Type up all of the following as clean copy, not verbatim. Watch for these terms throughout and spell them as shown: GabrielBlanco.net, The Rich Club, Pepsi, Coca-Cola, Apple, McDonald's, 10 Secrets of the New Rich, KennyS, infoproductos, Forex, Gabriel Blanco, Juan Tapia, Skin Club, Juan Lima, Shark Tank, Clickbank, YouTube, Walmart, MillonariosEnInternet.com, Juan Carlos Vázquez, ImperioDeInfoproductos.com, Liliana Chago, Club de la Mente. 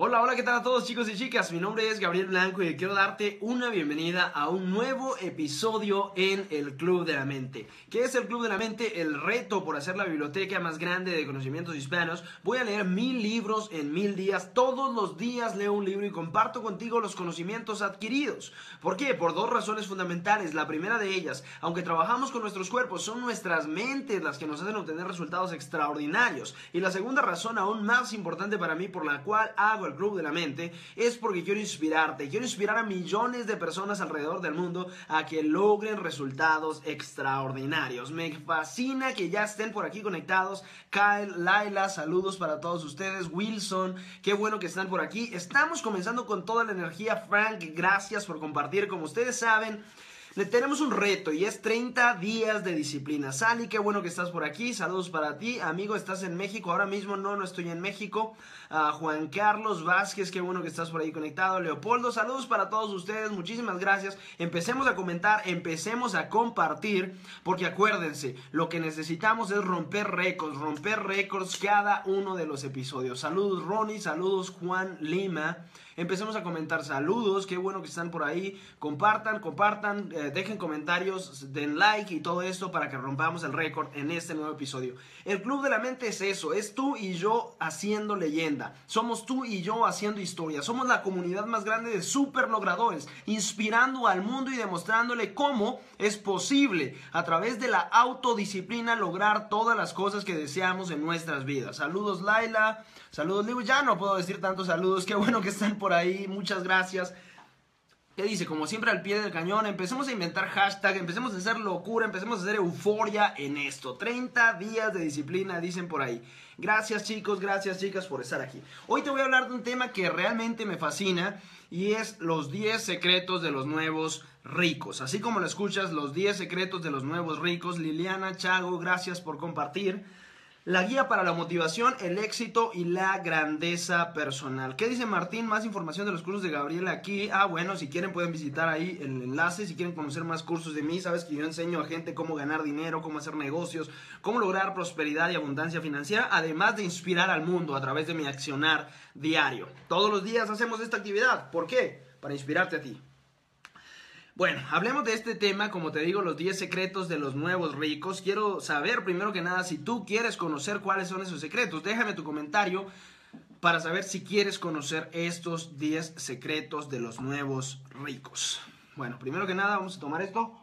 Hola, hola, ¿qué tal a todos chicos y chicas? Mi nombre es Gabriel Blanco y quiero darte una bienvenida a un nuevo episodio en el Club de la Mente. ¿Qué es el Club de la Mente? El reto por hacer la biblioteca más grande de conocimientos hispanos. Voy a leer 1000 libros en 1000 días. Todos los días leo un libro y comparto contigo los conocimientos adquiridos. ¿Por qué? Por dos razones fundamentales. La primera de ellas, aunque trabajamos con nuestros cuerpos, son nuestras mentes las que nos hacen obtener resultados extraordinarios. Y la segunda razón, aún más importante para mí, por la cual hago el Club de la Mente, es porque quiero inspirarte, quiero inspirar a millones de personas alrededor del mundo a que logren resultados extraordinarios. Me fascina que ya estén por aquí conectados. Kyle, Laila, saludos para todos ustedes. Wilson, qué bueno que están por aquí. Estamos comenzando con toda la energía. Frank, gracias por compartir. Como ustedes saben, tenemos un reto y es 30 días de disciplina. Sally, qué bueno que estás por aquí. Saludos para ti. Amigo, ¿estás en México? Ahora mismo no estoy en México. Juan Carlos Vázquez, qué bueno que estás por ahí conectado. Leopoldo, saludos para todos ustedes. Muchísimas gracias. Empecemos a comentar, empecemos a compartir, porque acuérdense, lo que necesitamos es romper récords cada uno de los episodios. Saludos Ronnie, saludos Juan Lima. Empecemos a comentar. Saludos, qué bueno que están por ahí. Compartan, compartan, dejen comentarios, den like y todo esto para que rompamos el récord en este nuevo episodio. El Club de la Mente es eso, es tú y yo haciendo leyenda. Somos tú y yo haciendo historia. Somos la comunidad más grande de super logradores, inspirando al mundo y demostrándole cómo es posible a través de la autodisciplina lograr todas las cosas que deseamos en nuestras vidas. Saludos Laila, saludos Liu. Ya no puedo decir tantos saludos, qué bueno que están por ahí, muchas gracias. ¿Qué dice? Como siempre al pie del cañón, empecemos a inventar hashtag, empecemos a hacer locura, empecemos a hacer euforia en esto. 30 días de disciplina, dicen por ahí. Gracias chicos, gracias chicas por estar aquí. Hoy te voy a hablar de un tema que realmente me fascina y es los 10 secretos de los nuevos ricos. Así como lo escuchas, los 10 secretos de los nuevos ricos. Liliana Chago, gracias por compartir. La guía para la motivación, el éxito y la grandeza personal. ¿Qué dice Martín? Más información de los cursos de Gabriel aquí. Ah, bueno, si quieren pueden visitar ahí el enlace. Si quieren conocer más cursos de mí, sabes que yo enseño a gente cómo ganar dinero, cómo hacer negocios, cómo lograr prosperidad y abundancia financiera, además de inspirar al mundo a través de mi accionar diario. Todos los días hacemos esta actividad. ¿Por qué? Para inspirarte a ti. Bueno, hablemos de este tema, como te digo, los 10 secretos de los nuevos ricos. Quiero saber, primero que nada, si tú quieres conocer cuáles son esos secretos. Déjame tu comentario para saber si quieres conocer estos 10 secretos de los nuevos ricos. Bueno, primero que nada, vamos a tomar esto.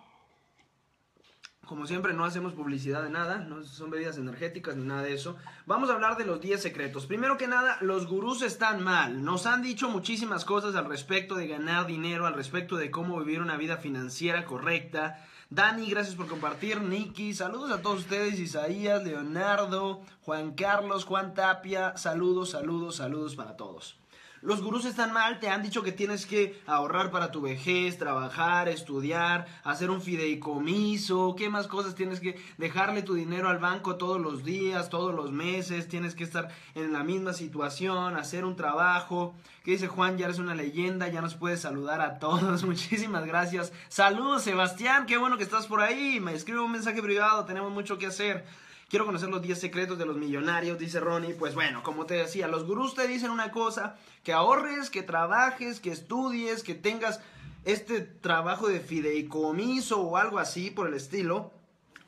Como siempre, no hacemos publicidad de nada, no son bebidas energéticas ni nada de eso. Vamos a hablar de los 10 secretos. Primero que nada, los gurús están mal. Nos han dicho muchísimas cosas al respecto de ganar dinero, al respecto de cómo vivir una vida financiera correcta. Dani, gracias por compartir. Nikki, saludos a todos ustedes. Isaías, Leonardo, Juan Carlos, Juan Tapia, saludos, saludos, saludos para todos. Los gurús están mal, te han dicho que tienes que ahorrar para tu vejez, trabajar, estudiar, hacer un fideicomiso, qué más cosas tienes que dejarle tu dinero al banco todos los días, todos los meses, tienes que estar en la misma situación, hacer un trabajo. ¿Qué dice Juan? Ya eres una leyenda, ya nos puedes saludar a todos, muchísimas gracias. Saludos Sebastián, qué bueno que estás por ahí, me escribe un mensaje privado, tenemos mucho que hacer. Quiero conocer los 10 secretos de los millonarios, dice Ronnie. Pues bueno, como te decía, los gurús te dicen una cosa, que ahorres, que trabajes, que estudies, que tengas este trabajo de fideicomiso o algo así por el estilo.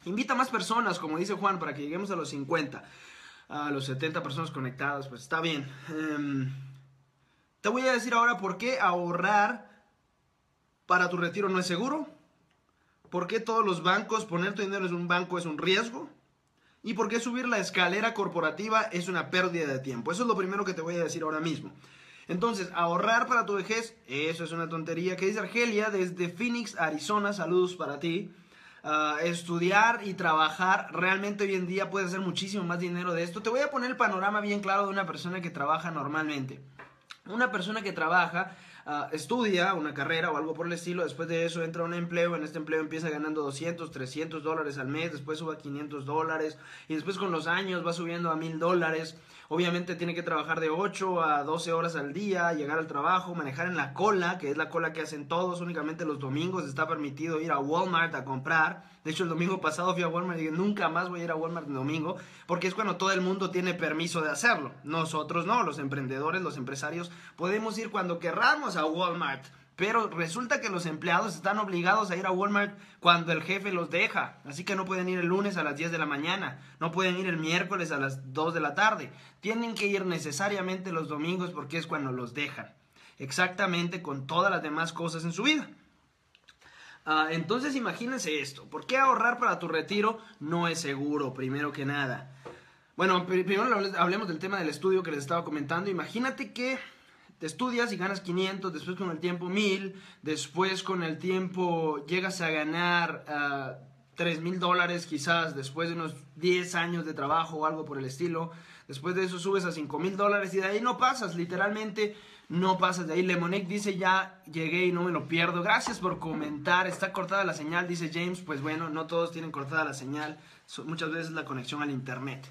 Invita a más personas, como dice Juan, para que lleguemos a los 50, a los 70 personas conectadas, pues está bien. Te voy a decir ahora por qué ahorrar para tu retiro no es seguro, por qué todos los bancos, poner tu dinero en un banco es un riesgo, ¿y por qué subir la escalera corporativa es una pérdida de tiempo? Eso es lo primero que te voy a decir ahora mismo. Entonces, ahorrar para tu vejez, eso es una tontería. ¿Qué dice Argelia? Desde Phoenix, Arizona, saludos para ti. Estudiar y trabajar, realmente hoy en día puedes hacer muchísimo más dinero de esto. Te voy a poner el panorama bien claro de una persona que trabaja normalmente. Una persona que trabaja, estudia una carrera o algo por el estilo, después de eso entra a un empleo, en este empleo empieza ganando 200, 300 dólares al mes, después sube a 500 dólares y después con los años va subiendo a 1000 dólares. Obviamente tiene que trabajar de 8 a 12 horas al día, llegar al trabajo, manejar en la cola, que es la cola que hacen todos, únicamente los domingos está permitido ir a Walmart a comprar. De hecho, el domingo pasado fui a Walmart y dije, nunca más voy a ir a Walmart el domingo, porque es cuando todo el mundo tiene permiso de hacerlo. Nosotros no, los emprendedores, los empresarios, podemos ir cuando querramos a Walmart. Pero resulta que los empleados están obligados a ir a Walmart cuando el jefe los deja. Así que no pueden ir el lunes a las 10 de la mañana. No pueden ir el miércoles a las 2 de la tarde. Tienen que ir necesariamente los domingos porque es cuando los dejan. Exactamente con todas las demás cosas en su vida. Entonces imagínense esto. ¿Por qué ahorrar para tu retiro no es seguro, primero que nada? Bueno, primero hablemos del tema del estudio que les estaba comentando. Imagínate que te estudias y ganas 500, después con el tiempo 1000, después con el tiempo llegas a ganar $3000 quizás, después de unos 10 años de trabajo o algo por el estilo, después de eso subes a $5000 y de ahí no pasas, literalmente no pasas de ahí. Lemonek dice, ya llegué y no me lo pierdo, gracias por comentar, está cortada la señal, dice James, pues bueno, no todos tienen cortada la señal, muchas veces la conexión al internet.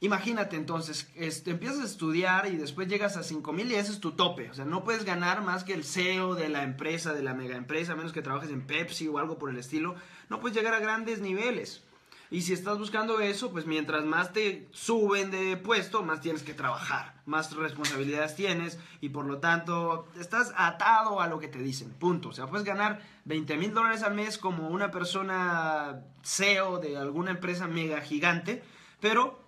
Imagínate entonces, empiezas a estudiar y después llegas a 5000 y ese es tu tope. O sea, no puedes ganar más que el CEO de la empresa, de la mega empresa, a menos que trabajes en Pepsi o algo por el estilo. No puedes llegar a grandes niveles. Y si estás buscando eso, pues mientras más te suben de puesto, más tienes que trabajar, más responsabilidades tienes y por lo tanto estás atado a lo que te dicen, punto. O sea, puedes ganar $20,000 al mes como una persona CEO de alguna empresa mega gigante, pero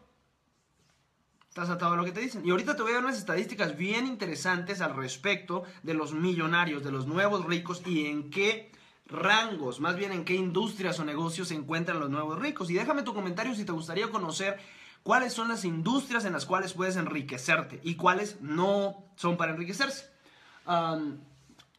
estás atado a lo que te dicen. Y ahorita te voy a dar unas estadísticas bien interesantes al respecto de los millonarios, de los nuevos ricos y en qué rangos, más bien en qué industrias o negocios se encuentran los nuevos ricos. Y déjame tu comentario si te gustaría conocer cuáles son las industrias en las cuales puedes enriquecerte y cuáles no son para enriquecerse.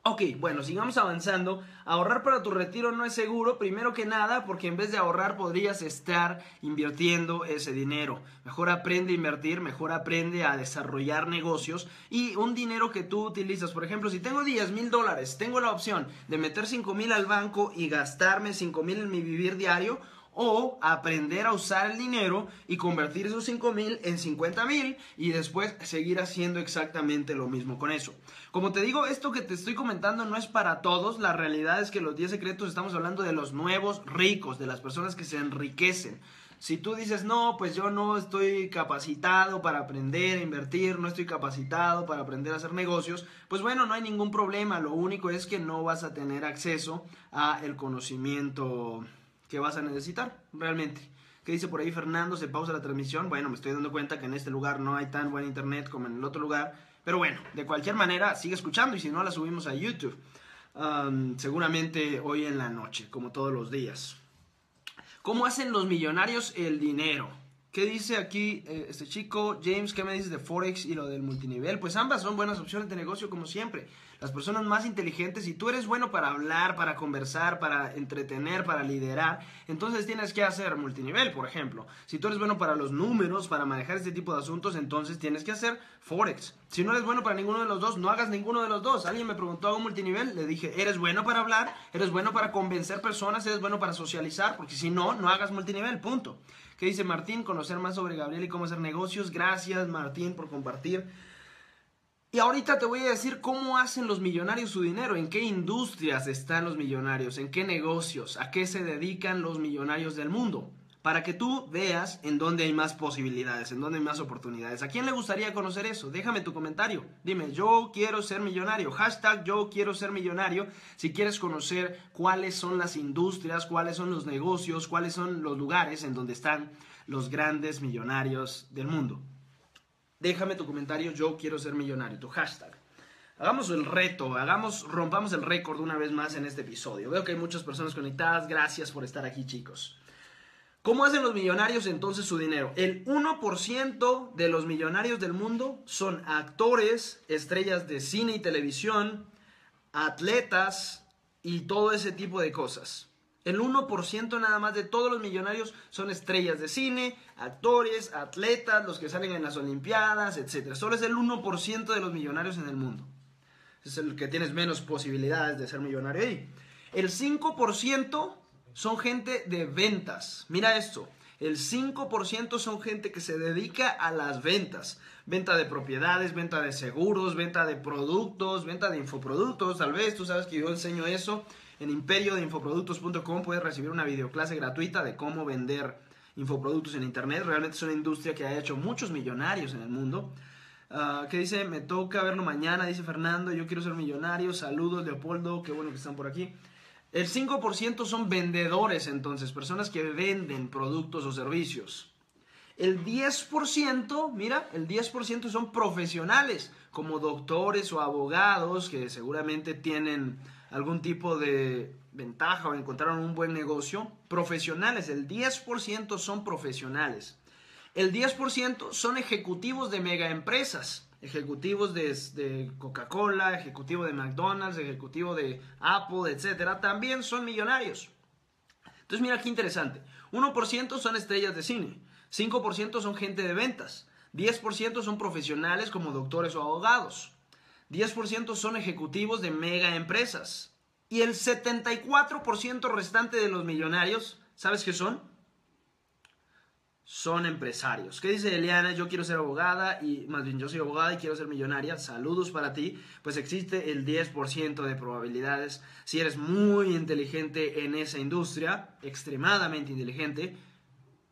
Ok, bueno, sigamos avanzando. Ahorrar para tu retiro no es seguro, primero que nada, porque en vez de ahorrar podrías estar invirtiendo ese dinero. Mejor aprende a invertir, mejor aprende a desarrollar negocios y un dinero que tú utilizas. Por ejemplo, si tengo $10,000, tengo la opción de meter $5,000 al banco y gastarme $5,000 en mi vivir diario, o aprender a usar el dinero y convertir esos $5,000 en $50,000 y después seguir haciendo exactamente lo mismo con eso. Como te digo, esto que te estoy comentando no es para todos. La realidad es que los 10 secretos estamos hablando de los nuevos ricos, de las personas que se enriquecen. Si tú dices, no, pues yo no estoy capacitado para aprender a invertir, no estoy capacitado para aprender a hacer negocios, pues bueno, no hay ningún problema. Lo único es que no vas a tener acceso al conocimiento que vas a necesitar realmente. ¿Qué dice por ahí Fernando? Se pausa la transmisión. Bueno, me estoy dando cuenta que en este lugar no hay tan buen internet como en el otro lugar, pero bueno, de cualquier manera sigue escuchando y si no la subimos a YouTube seguramente hoy en la noche, como todos los días. ¿Cómo hacen los millonarios el dinero? ¿Qué dice aquí este chico? James, ¿qué me dices de Forex y lo del multinivel? Pues ambas son buenas opciones de negocio como siempre. Las personas más inteligentes, si tú eres bueno para hablar, para conversar, para entretener, para liderar, entonces tienes que hacer multinivel, por ejemplo. Si tú eres bueno para los números, para manejar este tipo de asuntos, entonces tienes que hacer Forex. Si no eres bueno para ninguno de los dos, no hagas ninguno de los dos. Alguien me preguntó, ¿hago multinivel? Le dije, ¿eres bueno para hablar? ¿Eres bueno para convencer personas? ¿Eres bueno para socializar? Porque si no, no hagas multinivel, punto. ¿Qué dice Martín? Conocer más sobre Gabriel y cómo hacer negocios. Gracias, Martín, por compartir. Y ahorita te voy a decir cómo hacen los millonarios su dinero, en qué industrias están los millonarios, en qué negocios, a qué se dedican los millonarios del mundo, para que tú veas en dónde hay más posibilidades, en dónde hay más oportunidades. ¿A quién le gustaría conocer eso? Déjame tu comentario. Dime, yo quiero ser millonario. Hashtag yo quiero ser millonario. Si quieres conocer cuáles son las industrias, cuáles son los negocios, cuáles son los lugares en donde están los grandes millonarios del mundo. Déjame tu comentario, yo quiero ser millonario, tu hashtag. Hagamos el reto, rompamos el récord una vez más en este episodio. Veo que hay muchas personas conectadas, gracias por estar aquí, chicos. ¿Cómo hacen los millonarios entonces su dinero? El 1% de los millonarios del mundo son actores, estrellas de cine y televisión, atletas y todo ese tipo de cosas. El 1% nada más de todos los millonarios son estrellas de cine, actores, atletas, los que salen en las Olimpiadas, etc. Solo es el 1% de los millonarios en el mundo. Es el que tienes menos posibilidades de ser millonario ahí. El 5% son gente de ventas. Mira esto. El 5% son gente que se dedica a las ventas. Venta de propiedades, venta de seguros, venta de productos, venta de infoproductos. Tal vez tú sabes que yo enseño eso. En ImperioDeInfoproductos.com puedes recibir una videoclase gratuita de cómo vender infoproductos en internet. Realmente es una industria que ha hecho muchos millonarios en el mundo. ¿Qué dice? Me toca verlo mañana, dice Fernando. Yo quiero ser millonario. Saludos, Leopoldo. Qué bueno que están por aquí. El 5% son vendedores, entonces, personas que venden productos o servicios. El 10%, mira, el 10% son profesionales, como doctores o abogados que seguramente tienen algún tipo de ventaja o encontraron un buen negocio. Profesionales, el 10% son profesionales. El 10% son ejecutivos de megaempresas, ejecutivos de Coca-Cola, ejecutivo de McDonald's, ejecutivo de Apple, etcétera. También son millonarios. Entonces mira qué interesante. 1% son estrellas de cine, 5% son gente de ventas, 10% son profesionales como doctores o abogados, 10% son ejecutivos de megaempresas y el 74% restante de los millonarios, ¿sabes qué son? Son empresarios. ¿Qué dice Eliana? Yo quiero ser abogada, y más bien yo soy abogada y quiero ser millonaria. Saludos para ti. Pues existe el 10% de probabilidades. Si eres muy inteligente en esa industria, extremadamente inteligente,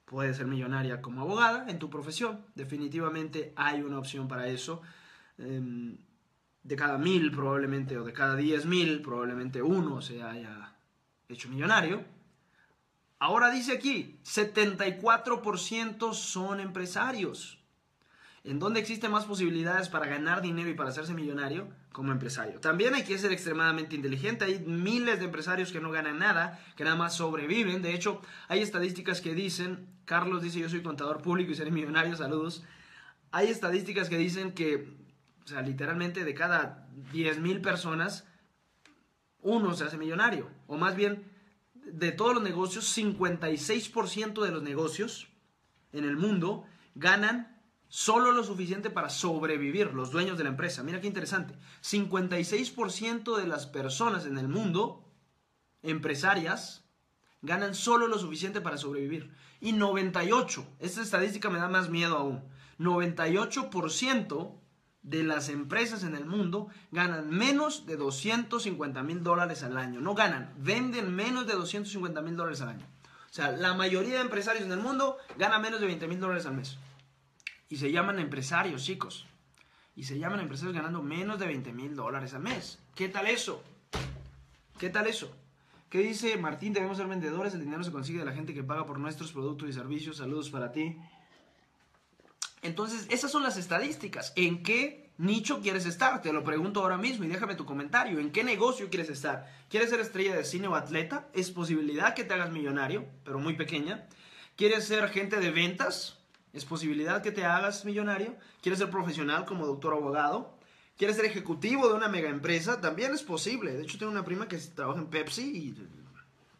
puedes ser millonaria como abogada en tu profesión. Definitivamente hay una opción para eso. De cada 1000 probablemente, o de cada 10,000 probablemente uno se haya hecho millonario. Ahora dice aquí, 74% son empresarios. ¿En dónde existen más posibilidades para ganar dinero y para hacerse millonario? Como empresario. También hay que ser extremadamente inteligente. Hay miles de empresarios que no ganan nada, que nada más sobreviven. De hecho, hay estadísticas que dicen, Carlos dice, yo soy contador público y seré millonario, saludos. Hay estadísticas que dicen que, o sea, literalmente de cada 10,000 personas, uno se hace millonario. O más bien, de todos los negocios, 56% de los negocios en el mundo ganan solo lo suficiente para sobrevivir, los dueños de la empresa. Mira qué interesante. 56% de las personas en el mundo, empresarias, ganan solo lo suficiente para sobrevivir. Y 98%, esta estadística me da más miedo aún, 98% de las empresas en el mundo ganan menos de $250,000 al año. No ganan, venden menos de $250,000 al año. O sea, la mayoría de empresarios en el mundo ganan menos de $20,000 al mes. Y se llaman empresarios, chicos. Y se llaman empresarios ganando menos de $20,000 al mes. ¿Qué tal eso? ¿Qué tal eso? ¿Qué dice Martín? Debemos ser vendedores, el dinero se consigue de la gente que paga por nuestros productos y servicios. Saludos para ti. Entonces, esas son las estadísticas. ¿En qué nicho quieres estar? Te lo pregunto ahora mismo y déjame tu comentario. ¿En qué negocio quieres estar? ¿Quieres ser estrella de cine o atleta? Es posibilidad que te hagas millonario, pero muy pequeña. ¿Quieres ser gente de ventas? Es posibilidad que te hagas millonario. ¿Quieres ser profesional como doctor o abogado? ¿Quieres ser ejecutivo de una mega empresa? También es posible. De hecho, tengo una prima que trabaja en Pepsi y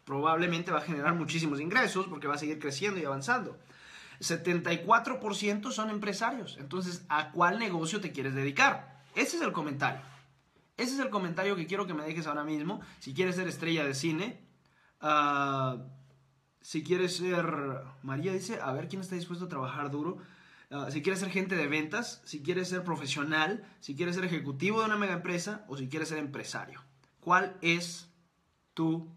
probablemente va a generar muchísimos ingresos porque va a seguir creciendo y avanzando. 74% son empresarios. Entonces, ¿a cuál negocio te quieres dedicar? Ese es el comentario. Ese es el comentario que quiero que me dejes ahora mismo. Si quieres ser estrella de cine, si quieres ser... María dice, a ver, ¿quién está dispuesto a trabajar duro? Si quieres ser gente de ventas, si quieres ser profesional, si quieres ser ejecutivo de una mega empresa o si quieres ser empresario. ¿Cuál es tu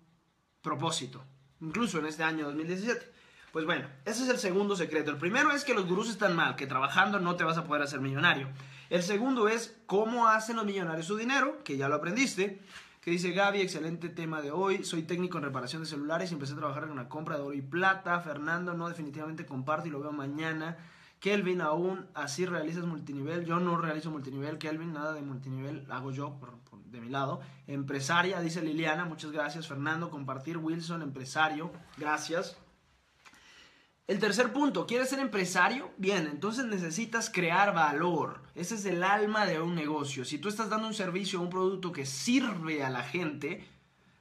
propósito? Incluso en este año 2017. Pues bueno, ese es el segundo secreto. El primero es que los gurús están mal, que trabajando no te vas a poder hacer millonario. El segundo es cómo hacen los millonarios su dinero, que ya lo aprendiste. Que dice Gaby, excelente tema de hoy. Soy técnico en reparación de celulares y empecé a trabajar en una compra de oro y plata. Fernando, no, definitivamente comparto y lo veo mañana. Kelvin, aún así realizas multinivel. Yo no realizo multinivel, Kelvin, nada de multinivel hago yo por de mi lado. Empresaria, dice Liliana, muchas gracias. Fernando, compartir. Wilson, empresario, gracias. El tercer punto, ¿quieres ser empresario? Bien, entonces necesitas crear valor. Ese es el alma de un negocio. Si tú estás dando un servicio o un producto que sirve a la gente,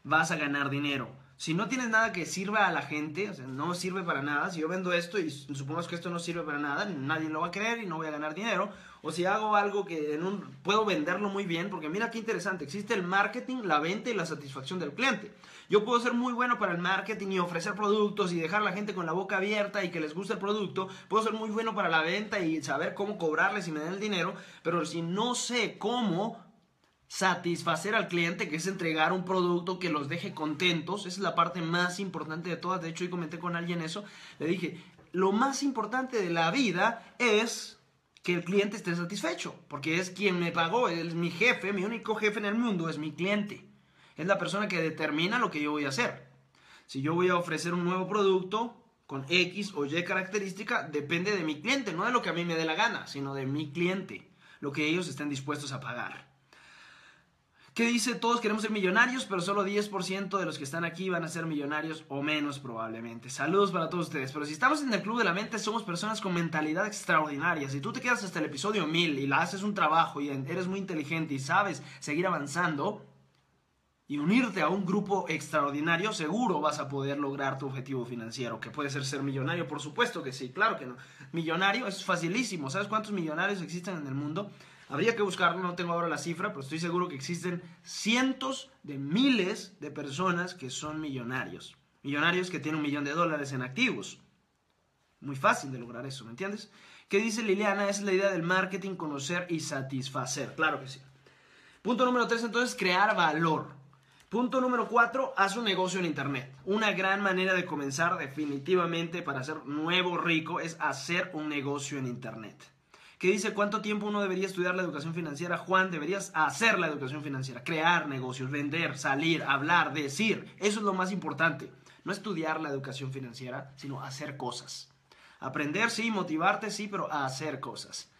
vas a ganar dinero. Si no tienes nada que sirva a la gente, o sea, no sirve para nada. Si yo vendo esto y supongamos que esto no sirve para nada, nadie lo va a creer y no voy a ganar dinero. O si hago algo que puedo venderlo muy bien, porque mira qué interesante, existe el marketing, la venta y la satisfacción del cliente. Yo puedo ser muy bueno para el marketing y ofrecer productos y dejar a la gente con la boca abierta y que les guste el producto. Puedo ser muy bueno para la venta y saber cómo cobrarles y me den el dinero, pero si no sé cómo satisfacer al cliente, que es entregar un producto que los deje contentos. Esa es la parte más importante de todas. De hecho, hoy comenté con alguien eso. Le dije, lo más importante de la vida es que el cliente esté satisfecho, porque es quien me pagó, es mi jefe, mi único jefe en el mundo es mi cliente. Es la persona que determina lo que yo voy a hacer. Si yo voy a ofrecer un nuevo producto con X o Y característica, depende de mi cliente, no de lo que a mí me dé la gana, sino de mi cliente, lo que ellos estén dispuestos a pagar. ¿Qué dice? Todos queremos ser millonarios, pero solo 10% de los que están aquí van a ser millonarios o menos probablemente. Saludos para todos ustedes. Pero si estamos en el Club de la Mente, somos personas con mentalidad extraordinaria. Si tú te quedas hasta el episodio 1000 y la haces un trabajo y eres muy inteligente y sabes seguir avanzando y unirte a un grupo extraordinario, seguro vas a poder lograr tu objetivo financiero, que puede ser millonario. Por supuesto que sí, claro que no. Millonario es facilísimo. ¿Sabes cuántos millonarios existen en el mundo? Habría que buscarlo, no tengo ahora la cifra, pero estoy seguro que existen cientos de miles de personas que son millonarios. Millonarios que tienen $1 millón en activos. Muy fácil de lograr eso, ¿me entiendes? ¿Qué dice Liliana? Esa es la idea del marketing, conocer y satisfacer. Claro que sí. Punto número 3, entonces, crear valor. Punto número 4, haz un negocio en internet. Una gran manera de comenzar definitivamente para ser nuevo rico es hacer un negocio en internet. ¿Qué dice? ¿Cuánto tiempo uno debería estudiar la educación financiera? Juan, deberías hacer la educación financiera, crear negocios, vender, salir, hablar, decir. Eso es lo más importante. No estudiar la educación financiera, sino hacer cosas. Aprender, sí, motivarte, sí, pero hacer cosas.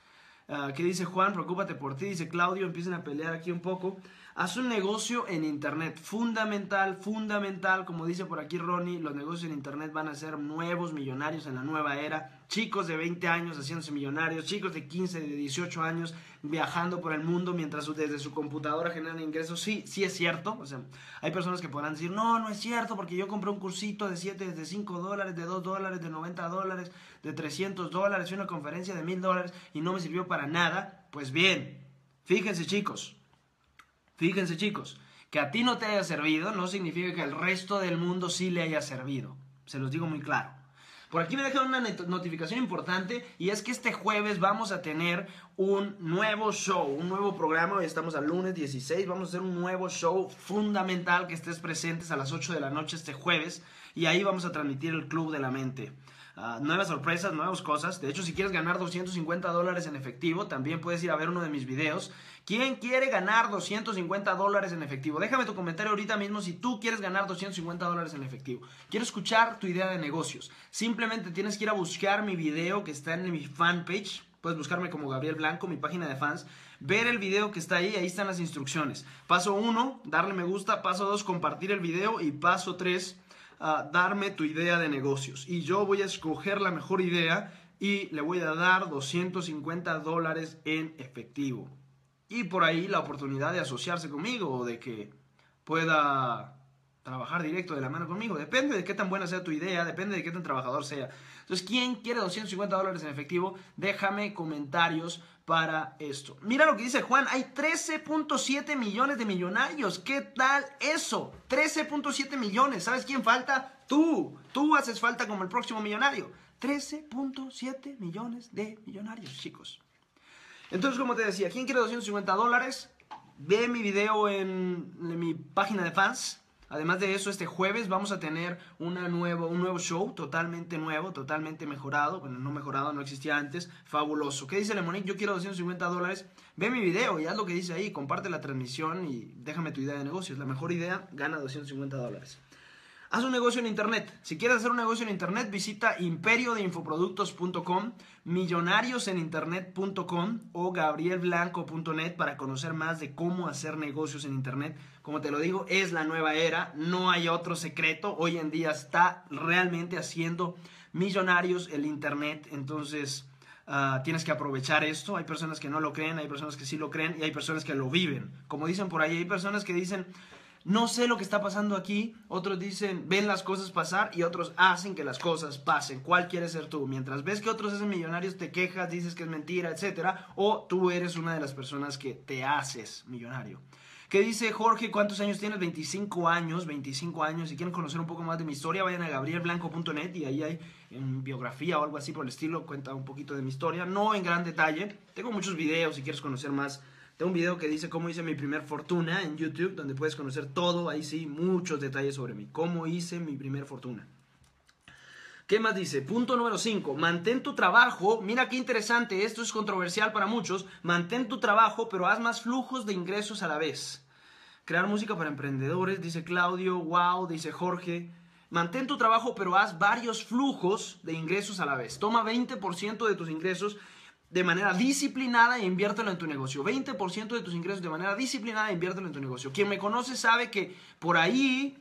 ¿Qué dice Juan? Preocúpate por ti, dice Claudio, empiecen a pelear aquí un poco. Haz un negocio en internet, fundamental, fundamental, como dice por aquí Ronnie, los negocios en internet van a ser nuevos millonarios en la nueva era, chicos de 20 años haciéndose millonarios, chicos de 15, de 18 años viajando por el mundo mientras desde su computadora generan ingresos. Sí, sí es cierto, o sea, hay personas que podrán decir, no, no es cierto, porque yo compré un cursito de 7, de $5, de $2, de $90, de $300, una conferencia de $1000 y no me sirvió para nada. Pues bien, fíjense chicos, que a ti no te haya servido no significa que al resto del mundo sí le haya servido, se los digo muy claro. Por aquí me dejaron una notificación importante, y es que este jueves vamos a tener un nuevo show, un nuevo programa. Hoy estamos al lunes 16, vamos a hacer un nuevo show, fundamental que estés presentes a las 8 de la noche este jueves, y ahí vamos a transmitir el Club de la Mente. Nuevas sorpresas, nuevas cosas. De hecho, si quieres ganar $250 en efectivo, también puedes ir a ver uno de mis videos. ¿Quién quiere ganar $250 en efectivo? Déjame tu comentario ahorita mismo si tú quieres ganar $250 en efectivo. Quiero escuchar tu idea de negocios. Simplemente tienes que ir a buscar mi video que está en mi fanpage. Puedes buscarme como Gabriel Blanco, mi página de fans, ver el video que está ahí están las instrucciones. Paso 1, darle me gusta. Paso 2, compartir el video. Y paso 3, darme tu idea de negocios. Y yo voy a escoger la mejor idea y le voy a dar $250 en efectivo. Y por ahí la oportunidad de asociarse conmigo o de que pueda trabajar directo de la mano conmigo. Depende de qué tan buena sea tu idea, depende de qué tan trabajador sea. Entonces, ¿quién quiere $250 en efectivo? Déjame comentarios para esto. Mira lo que dice Juan, hay 13.7 millones de millonarios. ¿Qué tal eso? 13.7 millones. ¿Sabes quién falta? Tú. Tú haces falta como el próximo millonario. 13.7 millones de millonarios, chicos. Entonces, como te decía, ¿quién quiere $250? Ve mi video en mi página de fans. Además de eso, este jueves vamos a tener un nuevo show, totalmente nuevo, totalmente mejorado. Bueno, no mejorado, no existía antes. Fabuloso. ¿Qué dice Lemonique? Yo quiero $250. Ve mi video y haz lo que dice ahí. Comparte la transmisión y déjame tu idea de negocios. La mejor idea gana $250. Haz un negocio en internet. Si quieres hacer un negocio en internet, visita ImperioDeInfoproductos.com, MillonariosEnInternet.com o GabrielBlanco.net para conocer más de cómo hacer negocios en internet. Como te lo digo, es la nueva era, no hay otro secreto. Hoy en día está realmente haciendo millonarios el internet, entonces tienes que aprovechar esto. Hay personas que no lo creen, hay personas que sí lo creen y hay personas que lo viven. Como dicen por ahí, hay personas que dicen, no sé lo que está pasando aquí. Otros dicen, ven las cosas pasar, y otros hacen que las cosas pasen. ¿Cuál quieres ser tú? Mientras ves que otros hacen millonarios, te quejas, dices que es mentira, etcétera, o tú eres una de las personas que te haces millonario. ¿Qué dice Jorge? ¿Cuántos años tienes? 25 años, 25 años. Si quieren conocer un poco más de mi historia, vayan a GabrielBlanco.net y ahí hay en biografía o algo así por el estilo, cuenta un poquito de mi historia, no en gran detalle. Tengo muchos videos si quieres conocer más Tengo un video que dice cómo hice mi primer fortuna en YouTube, donde puedes conocer todo, ahí sí, muchos detalles sobre mí. Cómo hice mi primer fortuna. ¿Qué más dice? Punto número 5. Mantén tu trabajo. Mira qué interesante, esto es controversial para muchos. Mantén tu trabajo, pero haz más flujos de ingresos a la vez. Crear música para emprendedores, dice Claudio. Wow, dice Jorge. Mantén tu trabajo, pero haz varios flujos de ingresos a la vez. Toma 20% de tus ingresos de manera disciplinada e inviértelo en tu negocio. 20% de tus ingresos de manera disciplinada e inviértelo en tu negocio. Quien me conoce sabe que por ahí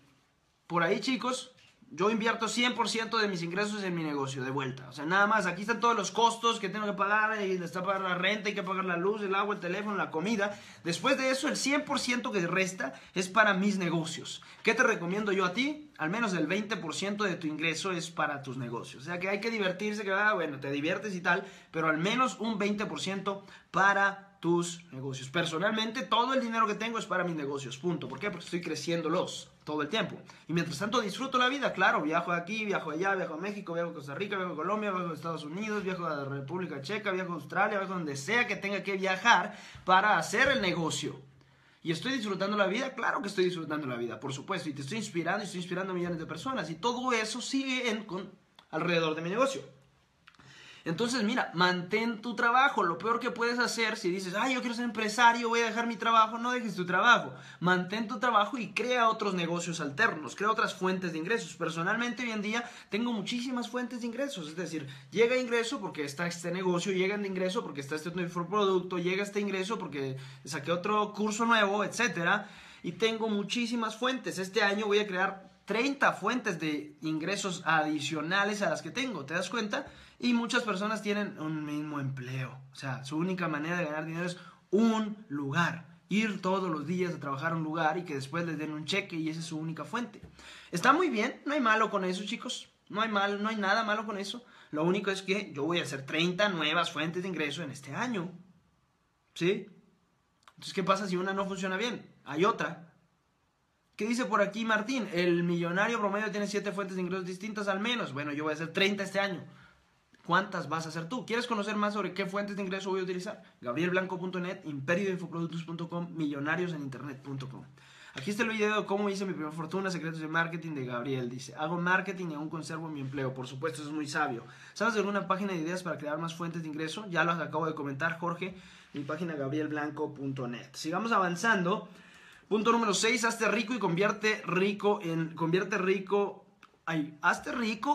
chicos, yo invierto 100% de mis ingresos en mi negocio, de vuelta. O sea, nada más, aquí están todos los costos que tengo que pagar, está pagar la renta, hay que pagar la luz, el agua, el teléfono, la comida. Después de eso, el 100% que resta es para mis negocios. ¿Qué te recomiendo yo a ti? Al menos el 20% de tu ingreso es para tus negocios. O sea, que hay que divertirse, que bueno, te diviertes y tal, pero al menos un 20% para tus negocios. Personalmente, todo el dinero que tengo es para mis negocios, punto. ¿Por qué? Porque estoy creciéndolos todo el tiempo. Y mientras tanto disfruto la vida, claro, viajo aquí, viajo allá, viajo a México, viajo a Costa Rica, viajo a Colombia, viajo a Estados Unidos, viajo a la República Checa, viajo a Australia, viajo a donde sea que tenga que viajar para hacer el negocio. ¿Y estoy disfrutando la vida? Claro que estoy disfrutando la vida, por supuesto, y te estoy inspirando y estoy inspirando a millones de personas, y todo eso sigue alrededor de mi negocio. Entonces, mira, mantén tu trabajo. Lo peor que puedes hacer si dices, yo quiero ser empresario, voy a dejar mi trabajo. No dejes tu trabajo. Mantén tu trabajo y crea otros negocios alternos, crea otras fuentes de ingresos. Personalmente, hoy en día, tengo muchísimas fuentes de ingresos. Es decir, llega ingreso porque está este negocio, llega de ingreso porque está este otro producto, llega este ingreso porque saqué otro curso nuevo, etc. Y tengo muchísimas fuentes. Este año voy a crear 30 fuentes de ingresos adicionales a las que tengo, ¿te das cuenta? Y muchas personas tienen un mismo empleo, o sea, su única manera de ganar dinero es un lugar, ir todos los días a trabajar a un lugar y que después les den un cheque y esa es su única fuente. Está muy bien, no hay malo con eso, chicos, no hay nada malo con eso. Lo único es que yo voy a hacer 30 nuevas fuentes de ingreso en este año, ¿sí? Entonces, ¿qué pasa si una no funciona bien? Hay otra. ¿Qué dice por aquí Martín? El millonario promedio tiene 7 fuentes de ingresos distintas al menos. Bueno, yo voy a hacer 30 este año. ¿Cuántas vas a hacer tú? ¿Quieres conocer más sobre qué fuentes de ingreso voy a utilizar? GabrielBlanco.net, ImperioDeInfoproductos.com, MillonariosEnInternet.com. Aquí está el video de cómo hice mi primera fortuna, secretos de marketing de Gabriel. Dice, hago marketing y aún conservo mi empleo. Por supuesto, eso es muy sabio. ¿Sabes de alguna página de ideas para crear más fuentes de ingreso? Ya los acabo de comentar, Jorge. Mi página GabrielBlanco.net. Sigamos avanzando. Punto número 6, hazte rico y hazte rico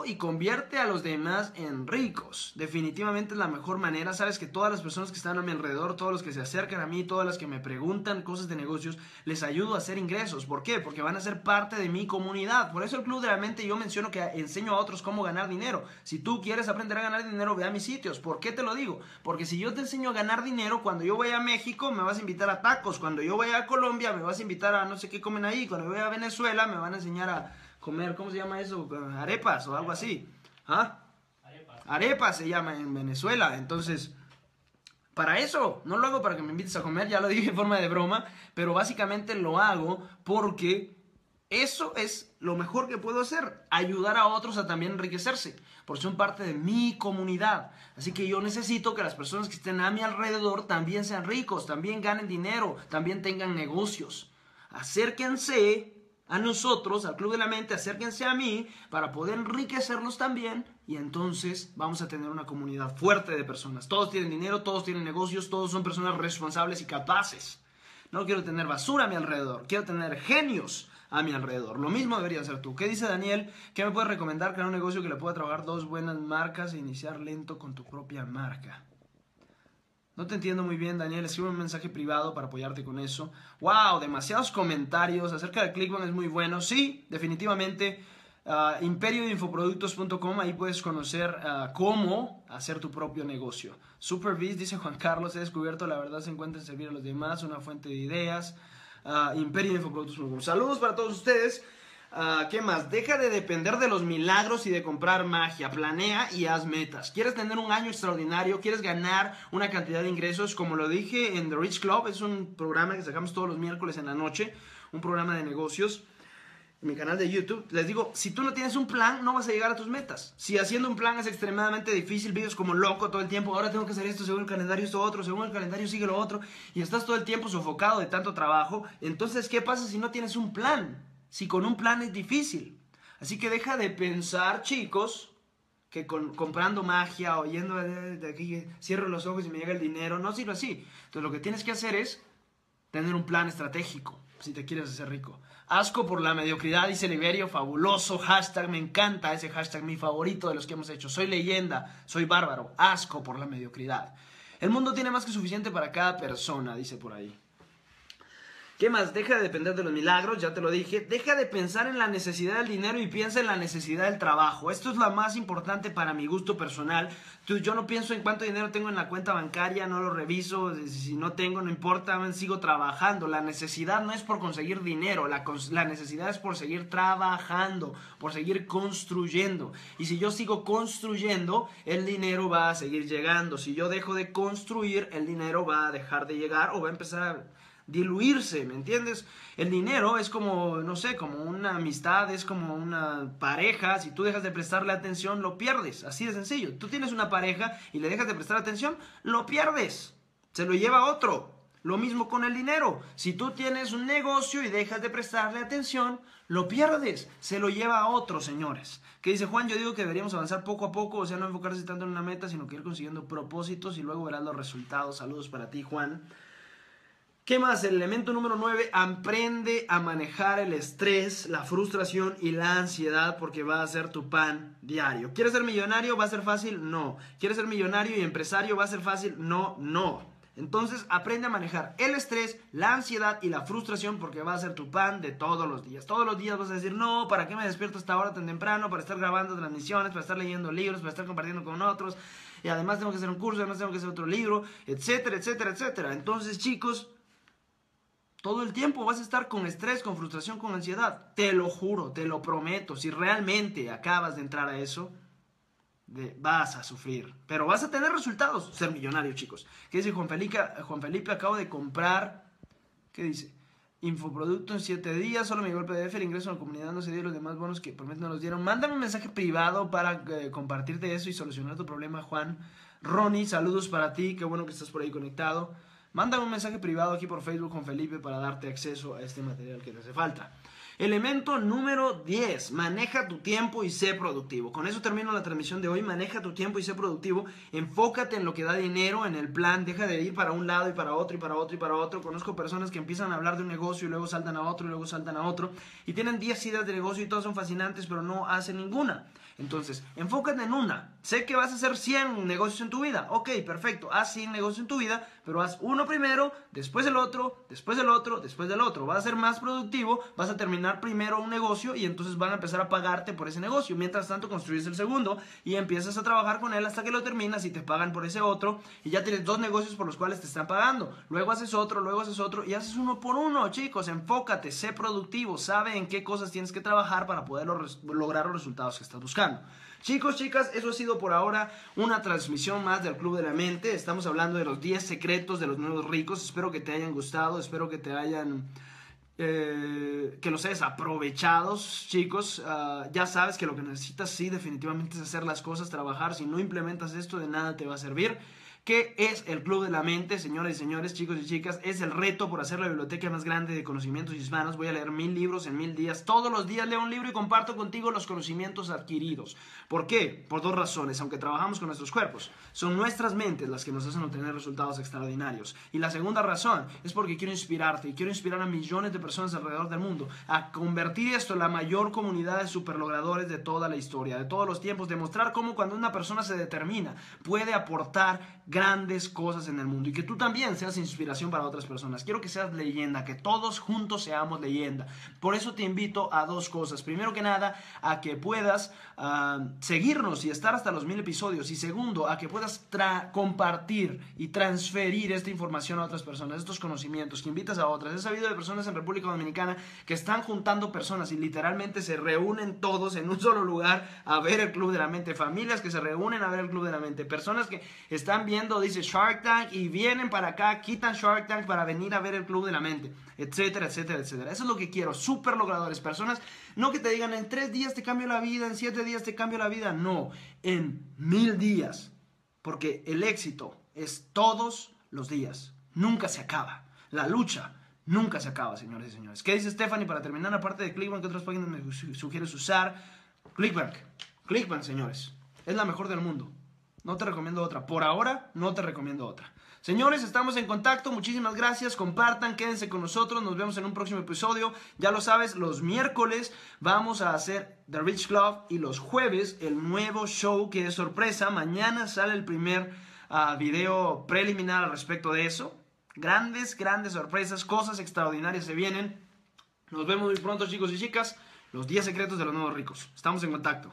y convierte a los demás en ricos. Definitivamente es la mejor manera. Sabes que todas las personas que están a mi alrededor, todos los que se acercan a mí, todas las que me preguntan cosas de negocios, les ayudo a hacer ingresos. ¿Por qué? Porque van a ser parte de mi comunidad. Por eso el Club de la Mente, yo menciono que enseño a otros cómo ganar dinero. Si tú quieres aprender a ganar dinero, ve a mis sitios. ¿Por qué te lo digo? Porque si yo te enseño a ganar dinero, cuando yo vaya a México me vas a invitar a tacos. Cuando yo vaya a Colombia me vas a invitar a no sé qué comen ahí. Cuando yo vaya a Venezuela me van a enseñar a comer, ¿cómo se llama eso? Arepas o algo así. ¿Ah? Arepas se llama en Venezuela. Entonces, para eso, no lo hago para que me invites a comer, ya lo dije en forma de broma, pero básicamente lo hago porque eso es lo mejor que puedo hacer, ayudar a otros a también enriquecerse, porque son parte de mi comunidad. Así que yo necesito que las personas que estén a mi alrededor también sean ricos, también ganen dinero, también tengan negocios. Acérquense a nosotros, al Club de la Mente, acérquense a mí para poder enriquecernos también y entonces vamos a tener una comunidad fuerte de personas. Todos tienen dinero, todos tienen negocios, todos son personas responsables y capaces. No quiero tener basura a mi alrededor, quiero tener genios a mi alrededor. Lo mismo debería ser tú. ¿Qué dice Daniel? ¿Qué me puedes recomendar? Crear un negocio que le pueda trabajar 2 buenas marcas e iniciar lento con tu propia marca. No te entiendo muy bien, Daniel. Escribe un mensaje privado para apoyarte con eso. ¡Wow! Demasiados comentarios acerca de Clickbank, es muy bueno. Sí, definitivamente. ImperioDeInfoproductos.com, ahí puedes conocer cómo hacer tu propio negocio. Superbiz, dice Juan Carlos, he descubierto la verdad se encuentra en servir a los demás, una fuente de ideas. ImperioDeInfoproductos.com. Saludos para todos ustedes. ¿Qué más? Deja de depender de los milagros y de comprar magia. Planea y haz metas. ¿Quieres tener un año extraordinario? ¿Quieres ganar una cantidad de ingresos? Como lo dije en The Rich Club, es un programa que sacamos todos los miércoles en la noche, un programa de negocios. en mi canal de YouTube, les digo, si tú no tienes un plan, no vas a llegar a tus metas. Si haciendo un plan es extremadamente difícil, vídeos como loco todo el tiempo, ahora tengo que hacer esto según el calendario, esto otro, según el calendario sigue lo otro, y estás todo el tiempo sofocado de tanto trabajo, entonces, ¿qué pasa si no tienes un plan? Si con un plan es difícil. Así que deja de pensar, chicos, que comprando magia, o yendo de aquí, cierro los ojos y me llega el dinero, no sirve así. Entonces, lo que tienes que hacer es tener un plan estratégico, si te quieres hacer rico. Asco por la mediocridad, dice Liberio, fabuloso hashtag, me encanta ese hashtag, mi favorito de los que hemos hecho. Soy leyenda, soy bárbaro, asco por la mediocridad. El mundo tiene más que suficiente para cada persona, dice por ahí. ¿Qué más? Deja de depender de los milagros, ya te lo dije. Deja de pensar en la necesidad del dinero y piensa en la necesidad del trabajo. Esto es lo más importante para mi gusto personal. Yo no pienso en cuánto dinero tengo en la cuenta bancaria, no lo reviso. Si no tengo, no importa, sigo trabajando. La necesidad no es por conseguir dinero, la necesidad es por seguir trabajando, por seguir construyendo. Y si yo sigo construyendo, el dinero va a seguir llegando. Si yo dejo de construir, el dinero va a dejar de llegar o va a empezar a diluirse, ¿me entiendes? El dinero es como, no sé, como una amistad, es como una pareja. Si tú dejas de prestarle atención, lo pierdes. Así de sencillo. Tú tienes una pareja y le dejas de prestar atención, lo pierdes. Se lo lleva otro. Lo mismo con el dinero. Si tú tienes un negocio y dejas de prestarle atención, lo pierdes. Se lo lleva a otro, señores. Que dice Juan, yo digo que deberíamos avanzar poco a poco, o sea, no enfocarse tanto en una meta, sino que ir consiguiendo propósitos y luego verás los resultados. Saludos para ti, Juan. ¿Qué más? El elemento número 9, aprende a manejar el estrés, la frustración y la ansiedad porque va a ser tu pan diario. ¿Quieres ser millonario? ¿Va a ser fácil? No. ¿Quieres ser millonario y empresario? ¿Va a ser fácil? No, no. Entonces aprende a manejar el estrés, la ansiedad y la frustración porque va a ser tu pan de todos los días. Todos los días vas a decir, no, ¿para qué me despierto hasta ahora tan temprano? Para estar grabando transmisiones, para estar leyendo libros, para estar compartiendo con otros. Y además tengo que hacer un curso, además tengo que hacer otro libro, etcétera, etcétera, etcétera. Entonces, chicos, todo el tiempo vas a estar con estrés, con frustración, con ansiedad. Te lo juro, te lo prometo. Si realmente acabas de entrar a eso, vas a sufrir. Pero vas a tener resultados. Ser millonario, chicos. ¿Qué dice Juan Felipe? Juan Felipe, acabo de comprar, ¿qué dice? Infoproducto en 7 días. Solo me llegó el PDF, el ingreso a la comunidad no se dio, los demás bonos que prometen no los dieron. Mándame un mensaje privado para compartirte eso y solucionar tu problema, Juan. Ronnie, saludos para ti. Qué bueno que estás por ahí conectado. Mándame un mensaje privado aquí por Facebook con Felipe para darte acceso a este material que te hace falta. Elemento número 10, maneja tu tiempo y sé productivo. Con eso termino la transmisión de hoy, maneja tu tiempo y sé productivo. Enfócate en lo que da dinero, en el plan, deja de ir para un lado y para otro y para otro y para otro. Conozco personas que empiezan a hablar de un negocio y luego saltan a otro y luego saltan a otro. Y tienen 10 ideas de negocio y todas son fascinantes, pero no hacen ninguna. Entonces, enfócate en una. Sé que vas a hacer 100 negocios en tu vida. Ok, perfecto, haz 100 negocios en tu vida, pero haz uno primero, después el otro, después el otro, después del otro. Vas a ser más productivo, vas a terminar primero un negocio y entonces van a empezar a pagarte por ese negocio. Mientras tanto, construyes el segundo y empiezas a trabajar con él hasta que lo terminas y te pagan por ese otro. Y ya tienes dos negocios por los cuales te están pagando. Luego haces otro y haces uno por uno, chicos. Enfócate, sé productivo, sabe en qué cosas tienes que trabajar para poder lograr los resultados que estás buscando. Chicos, chicas, eso ha sido por ahora una transmisión más del Club de la Mente. Estamos hablando de los 10 secretos de los nuevos ricos. Espero que te hayan gustado, espero que te hayan... que los hayas aprovechado, chicos. Ya sabes que lo que necesitas, sí, definitivamente es hacer las cosas, trabajar. Si no implementas esto, de nada te va a servir. ¿Qué es el Club de la Mente, señoras y señores, chicos y chicas? Es el reto por hacer la biblioteca más grande de conocimientos hispanos. Voy a leer 1000 libros en 1000 días. Todos los días leo un libro y comparto contigo los conocimientos adquiridos. ¿Por qué? Por dos razones. Aunque trabajamos con nuestros cuerpos, son nuestras mentes las que nos hacen obtener resultados extraordinarios. Y la segunda razón es porque quiero inspirarte y quiero inspirar a millones de personas alrededor del mundo a convertir esto en la mayor comunidad de superlogradores de toda la historia, de todos los tiempos, demostrar cómo cuando una persona se determina puede aportar grandes cosas en el mundo y que tú también seas inspiración para otras personas. Quiero que seas leyenda, que todos juntos seamos leyenda. Por eso te invito a dos cosas. Primero que nada, a que puedas seguirnos y estar hasta los 1000 episodios. Y segundo, a que puedas compartir y transferir esta información a otras personas, estos conocimientos, que invitas a otras. He sabido de personas en República Dominicana que están juntando personas y literalmente se reúnen todos en un solo lugar a ver el Club de la Mente. Familias que se reúnen a ver el Club de la Mente. Personas que están viendo viendo, dice Shark Tank, y vienen para acá, quitan Shark Tank para venir a ver el Club de la Mente, etcétera, etcétera, etcétera. Eso es lo que quiero, súper logradores, personas, no que te digan en 3 días te cambio la vida, en 7 días te cambio la vida, no, en 1000 días, porque el éxito es todos los días, nunca se acaba, la lucha nunca se acaba, señores y señores. ¿Qué dice Stephanie para terminar? Aparte de Clickbank, ¿qué otras páginas me sugieres usar? Clickbank, Clickbank, señores, es la mejor del mundo. No te recomiendo otra. Por ahora, no te recomiendo otra. Señores, estamos en contacto. Muchísimas gracias. Compartan, quédense con nosotros. Nos vemos en un próximo episodio. Ya lo sabes, los miércoles vamos a hacer The Rich Club y los jueves el nuevo show que es sorpresa. Mañana sale el primer video preliminar al respecto de eso. Grandes, grandes sorpresas. Cosas extraordinarias se vienen. Nos vemos muy pronto, chicos y chicas. Los 10 secretos de los nuevos ricos. Estamos en contacto.